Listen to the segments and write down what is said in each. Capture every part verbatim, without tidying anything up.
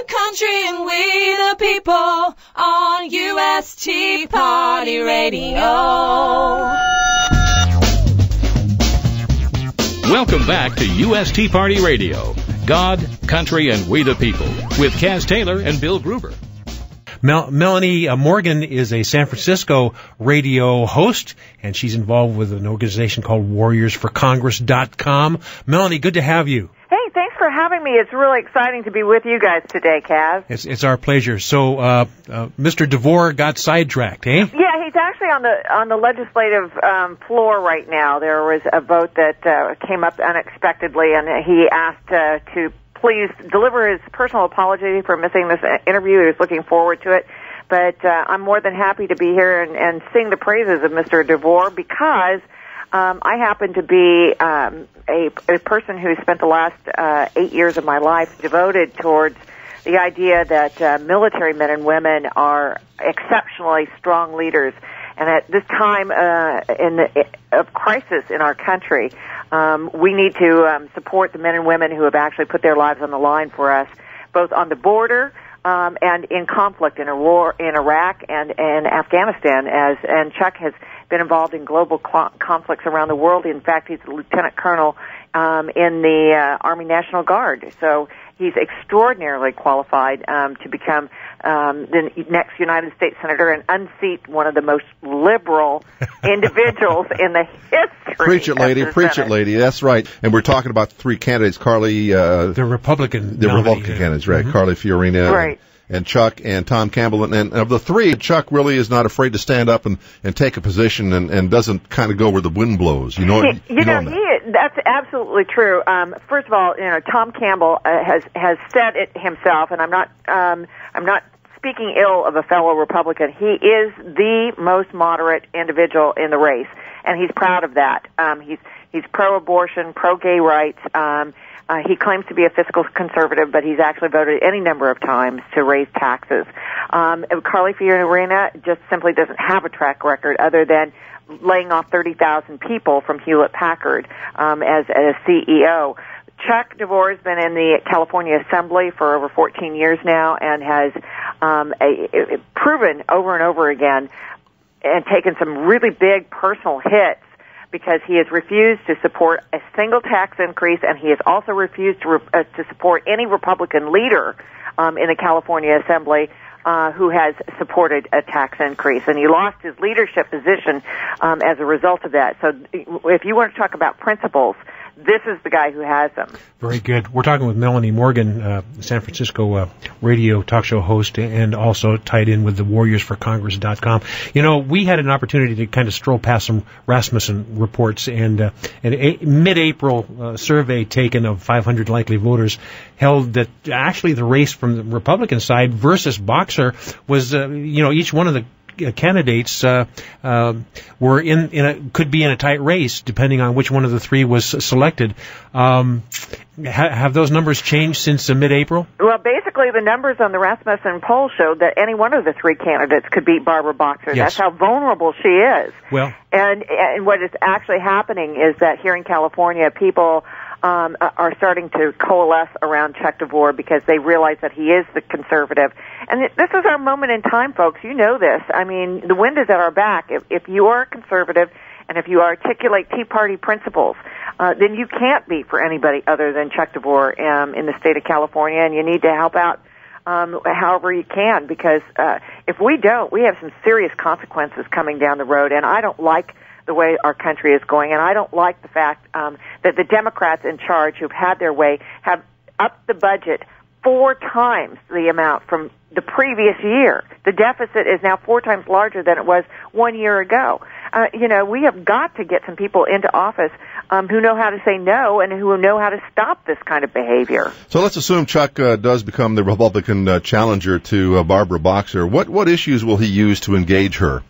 and country and we the people on U S Tea Party Radio. Welcome back to U S Tea Party Radio. God, Country, and We the People with Kaz Taylor and Bill Gruber. Mel- Melanie uh, Morgan is a San Francisco radio host, and she's involved with an organization called warriors for congress dot com. Melanie, good to have you. Hey, thanks for having me. It's really exciting to be with you guys today, Kaz. It's, it's our pleasure. So uh, uh, Mister DeVore got sidetracked, eh? Yeah, he's actually on the on the legislative um, floor right now. There was a vote that uh, came up unexpectedly, and he asked uh, to please deliver his personal apology for missing this interview. He was looking forward to it. But uh, I'm more than happy to be here and, and sing the praises of Mister DeVore, because um, I happen to be um, a, a person who spent the last uh, eight years of my life devoted towards the idea that uh, military men and women are exceptionally strong leaders. And at this time uh, in the, of crisis in our country, um, we need to um, support the men and women who have actually put their lives on the line for us, both on the border um, and in conflict in a war in Iraq and and Afghanistan. As and Chuck has been involved in global cl- conflicts around the world. In fact, he's a lieutenant colonel um, in the uh, Army National Guard. So he's extraordinarily qualified um, to become um, the next United States Senator and unseat one of the most liberal individuals in the history. Preach it, lady. Preach Senate. It, lady. That's right. And we're talking about three candidates, Carly. Uh, the Republican The nominee. Republican candidates, right. Mm-hmm. Carly Fiorina. Right. And Chuck and Tom Campbell. And, and of the three, Chuck really is not afraid to stand up and, and take a position and, and doesn't kind of go where the wind blows. You know, he, you, you know, know that. He, that's absolutely true. Um, first of all, you know, Tom Campbell uh, has has said it himself, and I'm not um, I'm not speaking ill of a fellow Republican. He is the most moderate individual in the race, and he's proud of that. Um, he's he's pro-abortion, pro-gay rights. Um, Uh, he claims to be a fiscal conservative, but he's actually voted any number of times to raise taxes. Um, Carly Fiorina just simply doesn't have a track record other than laying off thirty thousand people from Hewlett-Packard um, as a C E O. Chuck DeVore has been in the California Assembly for over fourteen years now and has um, a, a proven over and over again and taken some really big personal hits, because he has refused to support a single tax increase, and he has also refused to re- uh, to support any Republican leader um, in the California Assembly uh, who has supported a tax increase. And he lost his leadership position um, as a result of that. So if you want to talk about principles, this is the guy who has them. Very good. We're talking with Melanie Morgan, uh, San Francisco uh, radio talk show host, and also tied in with the warriors for congress dot com. You know, we had an opportunity to kind of stroll past some Rasmussen reports, and uh, an a- mid-April uh, survey taken of five hundred likely voters held that actually the race from the Republican side versus Boxer was, uh, you know, each one of the candidates uh, uh, were in, in a, could be in a tight race depending on which one of the three was selected. Um, ha- have those numbers changed since uh, mid-April? Well, basically the numbers on the Rasmussen poll showed that any one of the three candidates could beat Barbara Boxer. Yes. That's how vulnerable she is. Well, and and what is actually happening is that here in California, people um, are starting to coalesce around Chuck DeVore because they realize that he is the conservative. And this is our moment in time, folks. You know this. I mean, the wind is at our back. If, if you are a conservative and if you articulate Tea Party principles, uh, then you can't be for anybody other than Chuck DeVore um, in the state of California, and you need to help out um, however you can, because uh, if we don't, we have some serious consequences coming down the road, and I don't like the way our country is going, and I don't like the fact um, that the Democrats in charge who've had their way have upped the budget four times the amount from the previous year. The deficit is now four times larger than it was one year ago. Uh, you know, we have got to get some people into office um, who know how to say no and who know how to stop this kind of behavior. So let's assume Chuck uh, does become the Republican uh, challenger to uh, Barbara Boxer. What what issues will he use to engage her?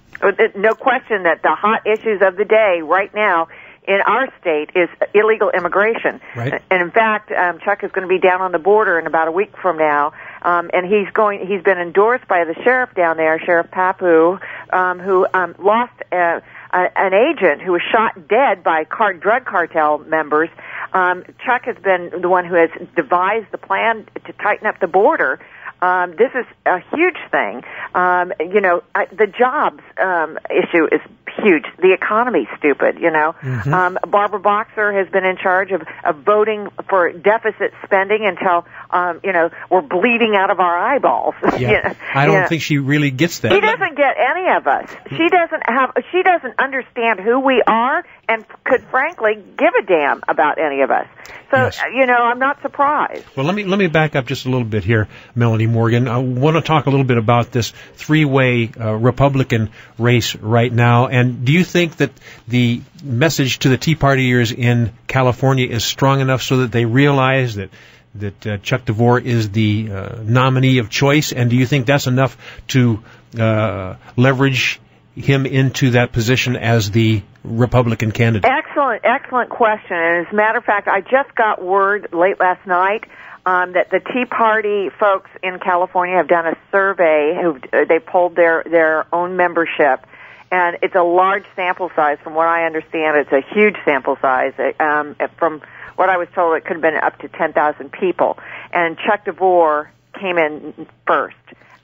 No question that the hot issues of the day right now in our state is illegal immigration. Right. And in fact, um, Chuck is going to be down on the border in about a week from now. Um, and he's going, he's been endorsed by the sheriff down there, Sheriff Papu, um, who, um, lost, uh, a, an agent who was shot dead by car, drug cartel members. Um, Chuck has been the one who has devised the plan to tighten up the border. Um, this is a huge thing. Um, you know, I, the jobs um, issue is huge. The economy's stupid, you know. Mm-hmm. Um, Barbara Boxer has been in charge of, of voting for deficit spending until, um, you know, we're bleeding out of our eyeballs. Yeah. you know? I don't you know? think she really gets that. She doesn't get any of us. She doesn't have. She doesn't understand who we are and could, frankly, give a damn about any of us. So, yes. you know, I'm not surprised. Well, let me let me back up just a little bit here, Melanie Morgan. I want to talk a little bit about this three-way uh, Republican race right now. And do you think that the message to the Tea Partiers in California is strong enough so that they realize that that uh, Chuck DeVore is the uh, nominee of choice? And do you think that's enough to uh, leverage him into that position as the Republican candidate? Excellent, excellent question. And as a matter of fact, I just got word late last night um, that the Tea Party folks in California have done a survey. Who, they polled their, their own membership. And it's a large sample size. From what I understand, it's a huge sample size. Um, from what I was told, it could have been up to ten thousand people. And Chuck DeVore came in first.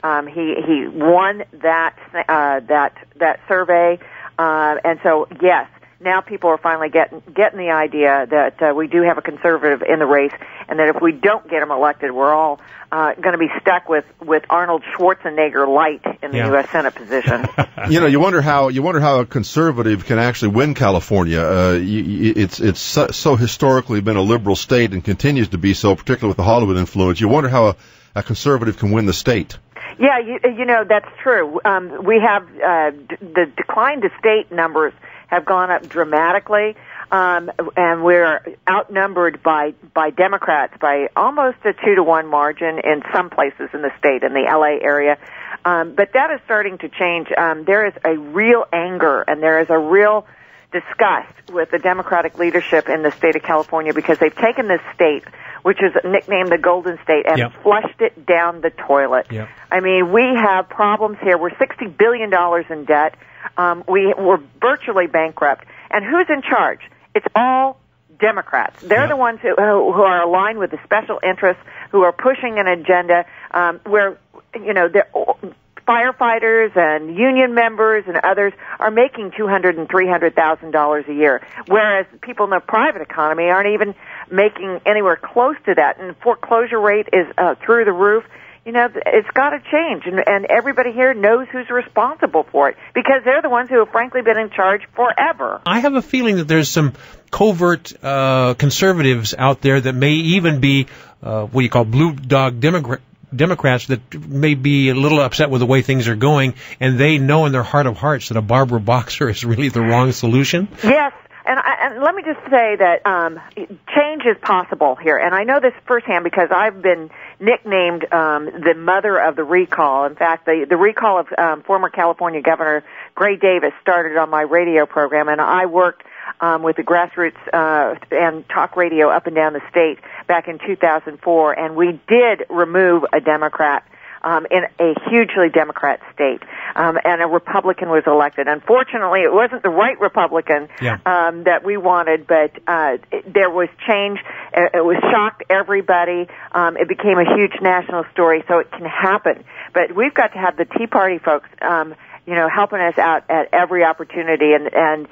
Um, he he won that uh, that that survey, uh, and so yes, now people are finally getting getting the idea that uh, we do have a conservative in the race, and that if we don't get him elected, we're all uh, going to be stuck with, with Arnold Schwarzenegger light in the yeah. U S Senate position. You know, you wonder how you wonder how a conservative can actually win California. Uh, you, you, it's it's so, so historically been a liberal state and continues to be so, particularly with the Hollywood influence. You wonder how a, a conservative can win the state. Yeah, you, you know, that's true. Um, we have uh, d the decline to state numbers have gone up dramatically, um, and we're outnumbered by, by Democrats by almost a two to one margin in some places in the state, in the L A area. Um, but that is starting to change. Um, there is a real anger, and there is a real disgust with the Democratic leadership in the state of California because they've taken this state, which is nicknamed the Golden State, and yep. flushed it down the toilet. Yep. I mean, we have problems here. We're sixty billion dollars in debt. Um, we were virtually bankrupt. And who's in charge? It's all Democrats. They're yep. the ones who, who are aligned with the special interests, who are pushing an agenda um, where, you know, they're... firefighters and union members and others are making two hundred thousand and three hundred thousand dollars a year, whereas people in the private economy aren't even making anywhere close to that. And the foreclosure rate is uh, through the roof. You know, it's got to change, and, and everybody here knows who's responsible for it because they're the ones who have, frankly, been in charge forever. I have a feeling that there's some covert uh, conservatives out there that may even be uh, what you call blue dog Democrats. Democrats that may be a little upset with the way things are going, and they know in their heart of hearts that a Barbara Boxer is really the wrong solution? Yes, and, I, and let me just say that um, change is possible here, and I know this firsthand because I've been nicknamed um, the mother of the recall. In fact, the, the recall of um, former California Governor Gray Davis started on my radio program, and I worked Um, with the grassroots uh, and talk radio up and down the state back in two thousand four, and we did remove a Democrat um, in a hugely Democrat state, um, and a Republican was elected. Unfortunately, it wasn't the right Republican yeah. um, that we wanted, but uh, it, there was change. It, it was shocked everybody. Um, it became a huge national story, so it can happen. But we've got to have the Tea Party folks, um, you know, helping us out at every opportunity, and and.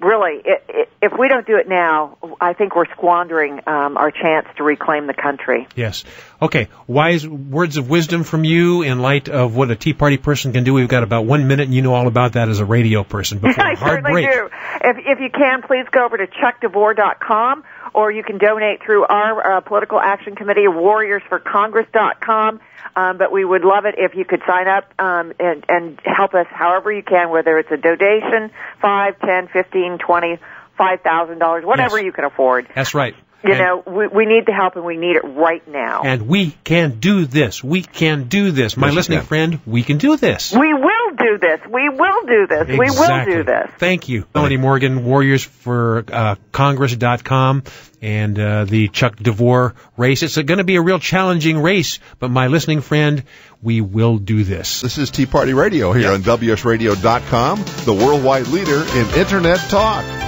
Really, it, it, if we don't do it now, I think we're squandering um, our chance to reclaim the country. Yes. Okay. Wise words of wisdom from you in light of what a Tea Party person can do. We've got about one minute, and you know all about that as a radio person. Before I hard certainly break. do. If, if you can, please go over to chuck devore dot com, or you can donate through our uh, Political Action Committee, warriors for congress dot com. Um, but we would love it if you could sign up um, and, and help us however you can, whether it's a donation, five, ten, fifteen, twenty, five thousand dollars, whatever yes. you can afford. That's right. You and know, we, we need the help, and we need it right now. And we can do this. We can do this. My yes, listening friend, we can do this. We will do this. We will do this. Exactly. We will do this. Thank you. Melanie Morgan, warriors for congress dot com, and uh, the Chuck DeVore race. It's going to be a real challenging race, but my listening friend, we will do this. This is Tea Party Radio here yep. on W S radio dot com, the worldwide leader in Internet talk.